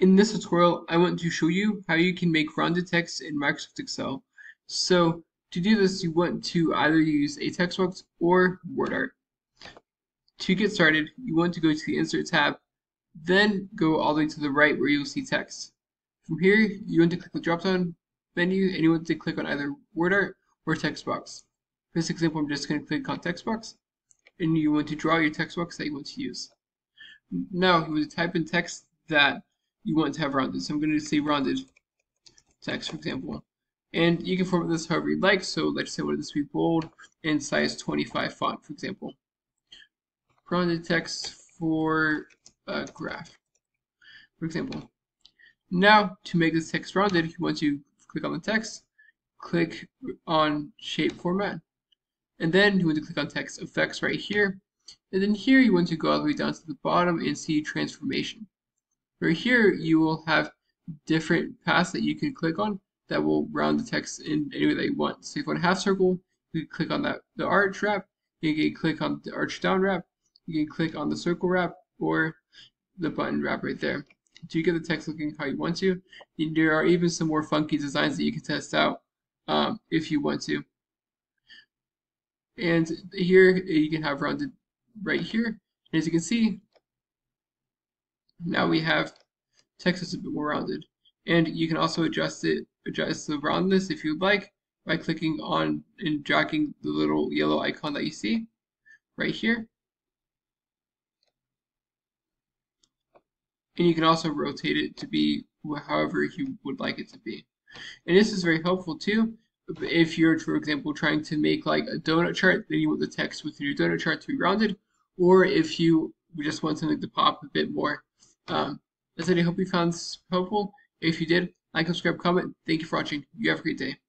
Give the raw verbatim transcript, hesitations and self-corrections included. In this tutorial, I want to show you how you can make rounded text in Microsoft Excel. So to do this, you want to either use a text box or WordArt. To get started, you want to go to the Insert tab, then go all the way to the right where you'll see text. From here, you want to click the drop-down menu and you want to click on either WordArt or text box. For this example, I'm just going to click on text box, and you want to draw your text box that you want to use. Now, you want to type in text that you want to have rounded. So I'm going to say rounded text, for example. And you can format this however you'd like. So let's say, what would this be, bold and size twenty-five font, for example. Rounded text for a graph, for example. Now, to make this text rounded, you want to click on the text, click on shape format, and then you want to click on text effects right here. And then here, you want to go all the way down to the bottom and see transformation. Right here, you will have different paths that you can click on that will round the text in any way that you want. So if you want a half circle, you can click on that the arch wrap, you can click on the arch down wrap, you can click on the circle wrap, or the button wrap right there. So you get the text looking how you want to. And there are even some more funky designs that you can test out um, if you want to. And here, you can have rounded right here. And as you can see, now we have text that's a bit more rounded. And you can also adjust it, adjust the roundness if you'd like by clicking on and dragging the little yellow icon that you see right here. And you can also rotate it to be however you would like it to be. And this is very helpful too. If you're, for example, trying to make like a donut chart, then you want the text within your donut chart to be rounded. Or if you just want something to pop a bit more. Um, that's it. I hope you found this helpful. If you did, like, subscribe, comment. Thank you for watching. You have a great day.